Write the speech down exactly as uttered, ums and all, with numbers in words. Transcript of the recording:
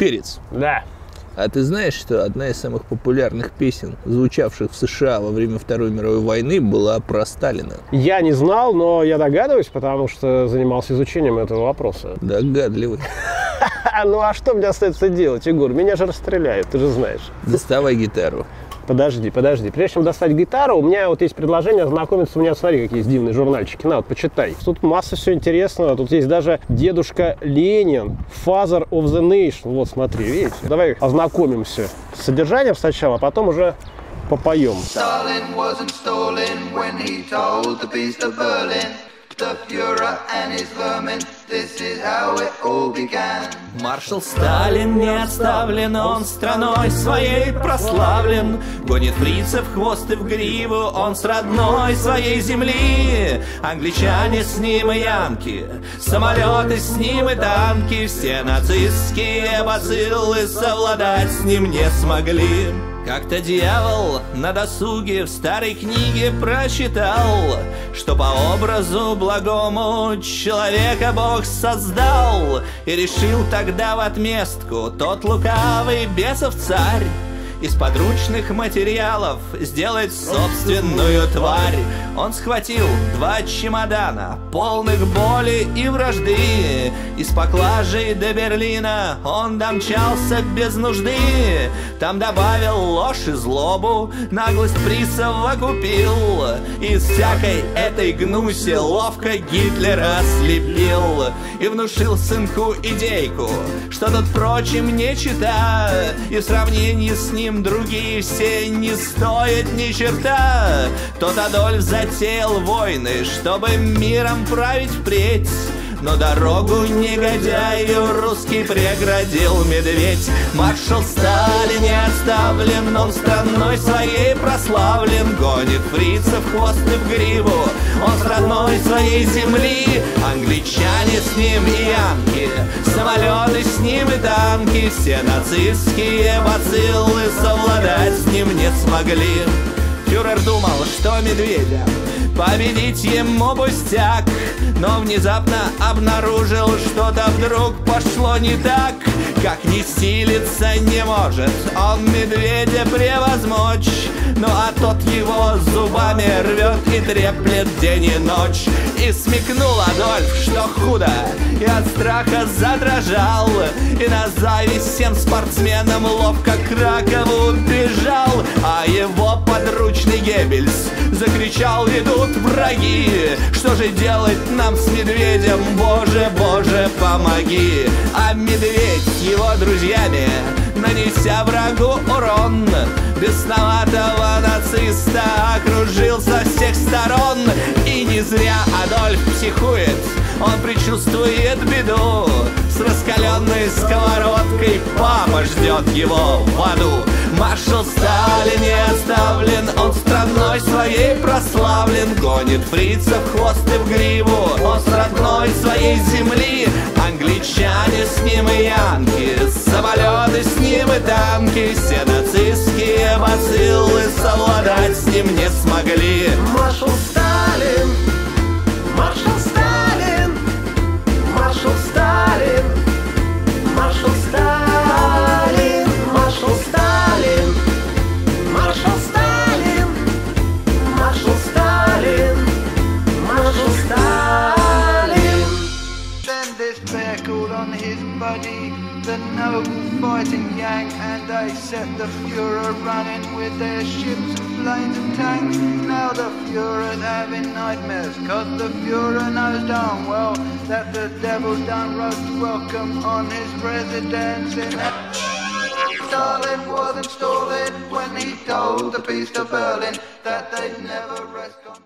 Перец. Да. А ты знаешь, что одна из самых популярных песен, звучавших в США во время Второй мировой войны, была про Сталина? Я не знал, но я догадываюсь, потому что занимался изучением этого вопроса. Догадливый. Ну а что мне остается делать, Егор? Меня же расстреляют, ты же знаешь. Доставай гитару. Подожди, подожди. Прежде чем достать гитару, у меня вот есть предложение ознакомиться. У меня, смотри, какие есть дивные журнальчики. На, вот, почитай. Тут масса всего интересного. Тут есть даже дедушка Ленин, Father of the Nation. Вот, смотри, видите? Давай ознакомимся с содержанием сначала, а потом уже попоем. Маршал Сталин не отставлен, он страной своей прославлен. Гонит фрицев в хвост и в гриву, он с родной своей земли. Англичане с ним и янки, самолеты с ним и танки. Все нацистские бациллы совладать с ним не смогли. Как-то дьявол на досуге в старой книге прочитал, что по образу благому человека Бог создал. И решил тогда в отместку тот лукавый бесов царь из подручных материалов сделать собственную тварь. Он схватил два чемодана, полных боли и вражды. Из поклажей до Берлина он домчался без нужды. Там добавил ложь и злобу, наглость присовокупил. Из всякой этой гнуси ловко Гитлера слепил. И внушил сынку идейку, что тот, впрочем, не чита. И в сравнении с ним другие все не стоят ни черта. Тот Адольф затеял войны, чтобы миром править впредь, но дорогу негодяю русский преградил медведь. Маршал Сталин не отставлен, он страной своей прославлен. Гонит фрицев хвост и в гриву, он с родной своей земли. Англичане с ним и янки, самолеты с ним и танки. Все нацистские бациллы совладать с ним не смогли. Фюрер думал, что медведя победить ему пустяк, но внезапно обнаружил, что-то вдруг пошло не так. Как не силиться не может он медведя превозмочь, ну а тот его зубами рвет и треплет день и ночь. И смекнул Адольф, что худо, и от страха задрожал, и на зависть всем спортсменам ловко к Кракову бежал. А его подручный Геббельс закричал: идут враги, что же делать нам с медведем, боже, боже, помоги. А медведь с его друзьями, нанеся врагу урон, бесноватого нациста окружил со всех сторон. И не зря Адольф психует, он предчувствует беду. С раскаленной сковородкой папа ждет его в аду. Маршал Сталин не оставлен, он страной своей прославлен. Гонит фрицев хвост и в гриву, он с родной своей земли. Англичане с ним и янки, самолеты с ним и танки. Все нацистские бациллы совладать с ним не смогли. Маршал Сталин, маршал Сталин, маршал Сталин, маршал Сталин, маршал Сталин, маршал Сталин, маршал Сталин, маршал Сталин. Then this speckled on his body, the noble fighting Yank, and they set the Fuhrer running with their ships of planes and tanks. Now the Fuhrer's having nightmares, cause the Fuhrer knows darn well that the devil's done roast welcome on his residence in Stalin wasn't stalling when he told the beast of Berlin that they'd never rest on